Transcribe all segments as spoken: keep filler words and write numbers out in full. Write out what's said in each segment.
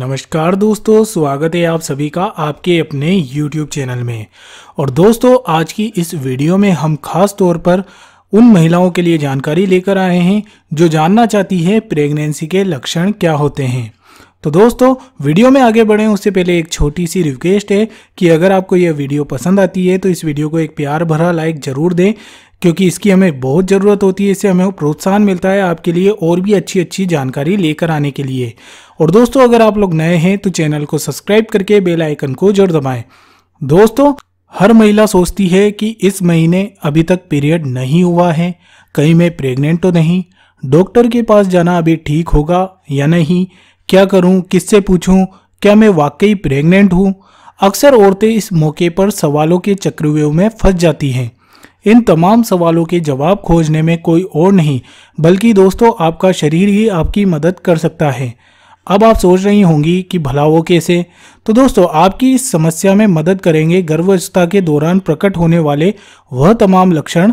नमस्कार दोस्तों, स्वागत है आप सभी का आपके अपने YouTube चैनल में। और दोस्तों, आज की इस वीडियो में हम खास तौर पर उन महिलाओं के लिए जानकारी लेकर आए हैं जो जानना चाहती है प्रेगनेंसी के लक्षण क्या होते हैं। तो दोस्तों, वीडियो में आगे बढ़ें उससे पहले एक छोटी सी रिक्वेस्ट है कि अगर आपको यह वीडियो पसंद आती है तो इस वीडियो को एक प्यार भरा लाइक ज़रूर दें, क्योंकि इसकी हमें बहुत ज़रूरत होती है। इससे हमें प्रोत्साहन मिलता है आपके लिए और भी अच्छी अच्छी जानकारी लेकर आने के लिए। और दोस्तों, अगर आप लोग नए हैं तो चैनल को सब्सक्राइब करके बेल आइकन को जरूर दबाएं। दोस्तों, हर महिला सोचती है कि इस महीने अभी तक पीरियड नहीं हुआ है, कहीं मैं प्रेग्नेंट तो नहीं, डॉक्टर के पास जाना अभी ठीक होगा या नहीं, क्या करूं, किससे पूछूं, क्या मैं वाकई प्रेग्नेंट हूं। अक्सर औरतें इस मौके पर सवालों के चक्रव्यूह में फंस जाती हैं। इन तमाम सवालों के जवाब खोजने में कोई और नहीं बल्कि दोस्तों आपका शरीर ही आपकी मदद कर सकता है। अब आप सोच रही होंगी कि भला वो कैसे। तो दोस्तों, आपकी इस समस्या में मदद करेंगे गर्भावस्था के दौरान प्रकट होने वाले वह तमाम लक्षण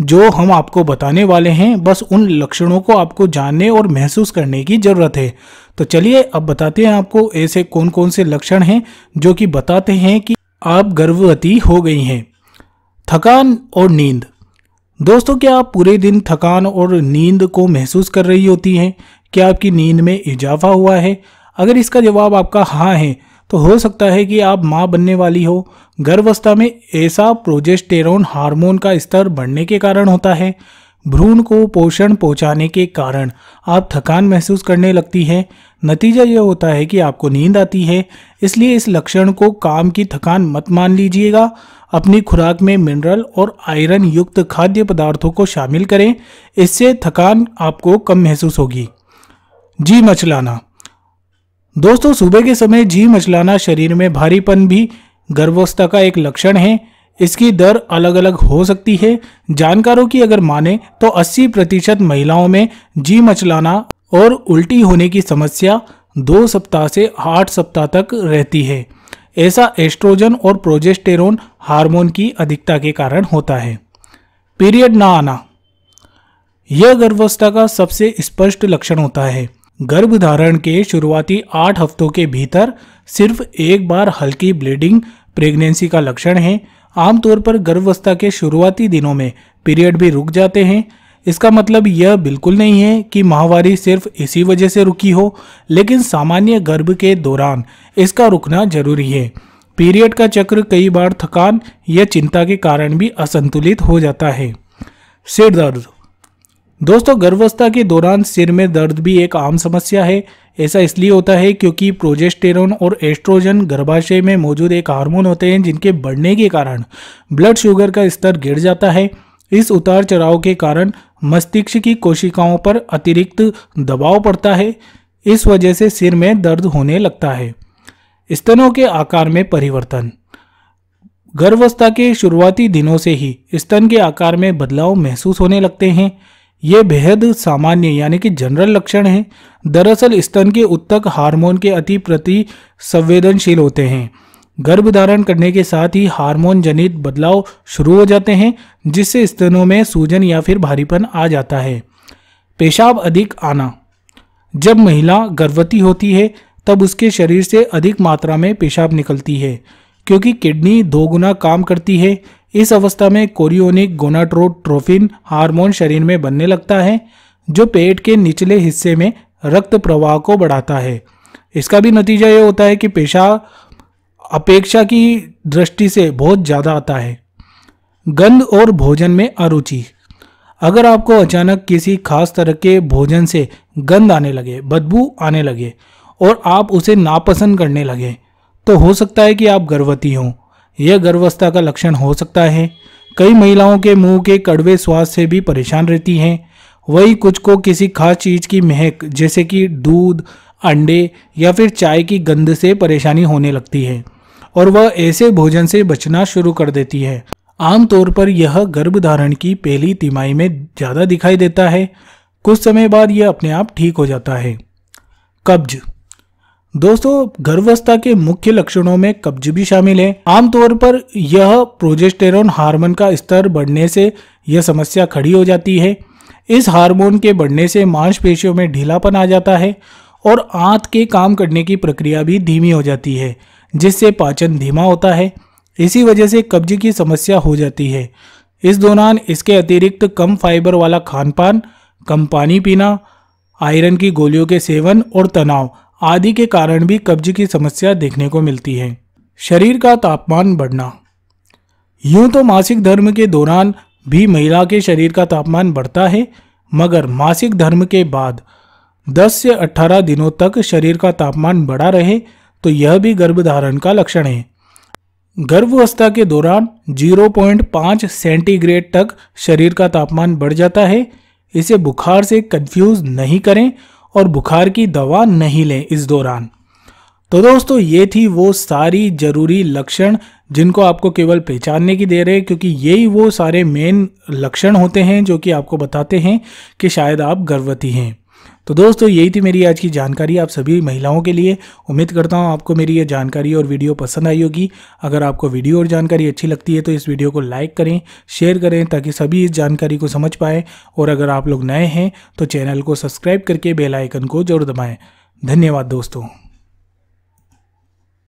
जो हम आपको बताने वाले हैं। बस उन लक्षणों को आपको जानने और महसूस करने की ज़रूरत है। तो चलिए अब बताते हैं आपको ऐसे कौन कौन से लक्षण हैं जो कि बताते हैं कि आप गर्भवती हो गई हैं। थकान और नींद। दोस्तों, क्या आप पूरे दिन थकान और नींद को महसूस कर रही होती हैं? क्या आपकी नींद में इजाफा हुआ है? अगर इसका जवाब आपका हाँ है तो हो सकता है कि आप मां बनने वाली हो। गर्भावस्था में ऐसा प्रोजेस्टेरोन हार्मोन का स्तर बढ़ने के कारण होता है। भ्रूण को पोषण पहुंचाने के कारण आप थकान महसूस करने लगती है। नतीजा यह होता है कि आपको नींद आती है। इसलिए इस लक्षण को काम की थकान मत मान लीजिएगा। अपनी खुराक में मिनरल और आयरन युक्त खाद्य पदार्थों को शामिल करें, इससे थकान आपको कम महसूस होगी। जी मचलाना। दोस्तों, सुबह के समय जी मचलाना, शरीर में भारीपन भी गर्भावस्था का एक लक्षण है। इसकी दर अलग अलग हो सकती है। जानकारों की अगर माने तो अस्सी प्रतिशत महिलाओं में जी मचलाना और उल्टी होने की समस्या दो सप्ताह से आठ सप्ताह तक रहती है। ऐसा एस्ट्रोजन और प्रोजेस्टेरोन हार्मोन की अधिकता के कारण होता है। पीरियड ना आना, यह गर्भावस्था का सबसे स्पष्ट लक्षण होता है। गर्भधारण के शुरुआती आठ हफ्तों के भीतर सिर्फ एक बार हल्की ब्लीडिंग प्रेगनेंसी का लक्षण है। आमतौर पर गर्भावस्था के शुरुआती दिनों में पीरियड भी रुक जाते हैं। इसका मतलब यह बिल्कुल नहीं है कि माहवारी सिर्फ इसी वजह से रुकी हो, लेकिन सामान्य गर्भ के दौरान इसका रुकना जरूरी है। पीरियड का चक्र कई बार थकान या चिंता के कारण भी असंतुलित हो जाता है। सिर दर्द। दोस्तों, गर्भावस्था के दौरान सिर में दर्द भी एक आम समस्या है। ऐसा इसलिए होता है क्योंकि प्रोजेस्टेरोन और एस्ट्रोजन गर्भाशय में मौजूद एक हार्मोन होते हैं जिनके बढ़ने के कारण ब्लड शुगर का स्तर गिर जाता है। इस उतार चढ़ाव के कारण मस्तिष्क की कोशिकाओं पर अतिरिक्त दबाव पड़ता है। इस वजह से सिर में दर्द होने लगता है। स्तनों के आकार में परिवर्तन। गर्भावस्था के शुरुआती दिनों से ही स्तन के आकार में बदलाव महसूस होने लगते हैं। ये बेहद सामान्य यानी कि जनरल लक्षण है। दरअसल स्तन के उत्तक हार्मोन के अति प्रति संवेदनशील होते हैं। गर्भधारण करने के साथ ही हार्मोन जनित बदलाव शुरू हो जाते हैं, जिससे स्तनों में सूजन या फिर भारीपन आ जाता है। पेशाब अधिक आना। जब महिला गर्भवती होती है तब उसके शरीर से अधिक मात्रा में पेशाब निकलती है, क्योंकि किडनी दोगुना काम करती है। इस अवस्था में कोरियोनिक गोनाडोट्रोफिन हार्मोन शरीर में बनने लगता है, जो पेट के निचले हिस्से में रक्त प्रवाह को बढ़ाता है। इसका भी नतीजा ये होता है कि पेशाब अपेक्षा की दृष्टि से बहुत ज़्यादा आता है। गंध और भोजन में अरुचि। अगर आपको अचानक किसी खास तरह के भोजन से गंध आने लगे, बदबू आने लगे और आप उसे नापसंद करने लगे तो हो सकता है कि आप गर्भवती हों। यह गर्भावस्था का लक्षण हो सकता है। कई महिलाओं के मुंह के कड़वे स्वाद से भी परेशान रहती हैं। वही कुछ को किसी खास चीज़ की महक जैसे कि दूध, अंडे या फिर चाय की गंध से परेशानी होने लगती है और वह ऐसे भोजन से बचना शुरू कर देती है। आमतौर पर यह गर्भधारण की पहली तिमाही में ज़्यादा दिखाई देता है। कुछ समय बाद यह अपने आप ठीक हो जाता है। कब्ज। दोस्तों, गर्भावस्था के मुख्य लक्षणों में कब्ज भी शामिल है। आमतौर पर यह प्रोजेस्टेरोन हार्मोन का स्तर बढ़ने से यह समस्या खड़ी हो जाती है। इस हार्मोन के बढ़ने से मांसपेशियों में ढीलापन आ जाता है और आंत के काम करने की प्रक्रिया भी धीमी हो जाती है, जिससे पाचन धीमा होता है। इसी वजह से कब्ज की समस्या हो जाती है। इस दौरान इसके अतिरिक्त कम फाइबर वाला खानपान, कम पानी पीना, आयरन की गोलियों के सेवन और तनाव आदि के कारण भी कब्ज की समस्या देखने को मिलती है। शरीर का तापमान बढ़ना। यूं तो मासिक धर्म के दौरान भी महिला के शरीर का तापमान बढ़ता है, मगर मासिक धर्म के बाद दस से अठारह दिनों तक शरीर का तापमान बढ़ा रहे तो यह भी गर्भधारण का लक्षण है। गर्भावस्था के दौरान शून्य दशमलव पाँच सेंटीग्रेड तक शरीर का तापमान बढ़ जाता है। इसे बुखार से कंफ्यूज नहीं करें और बुखार की दवा नहीं लें इस दौरान। तो दोस्तों, ये थी वो सारी जरूरी लक्षण जिनको आपको केवल पहचानने की दे रहे, क्योंकि यही वो सारे मेन लक्षण होते हैं जो कि आपको बताते हैं कि शायद आप गर्भवती हैं। तो दोस्तों, यही थी मेरी आज की जानकारी आप सभी महिलाओं के लिए। उम्मीद करता हूँ आपको मेरी ये जानकारी और वीडियो पसंद आई होगी। अगर आपको वीडियो और जानकारी अच्छी लगती है तो इस वीडियो को लाइक करें, शेयर करें ताकि सभी इस जानकारी को समझ पाएँ। और अगर आप लोग नए हैं तो चैनल को सब्सक्राइब करके बेल आइकन को जरूर दबाएँ। धन्यवाद दोस्तों।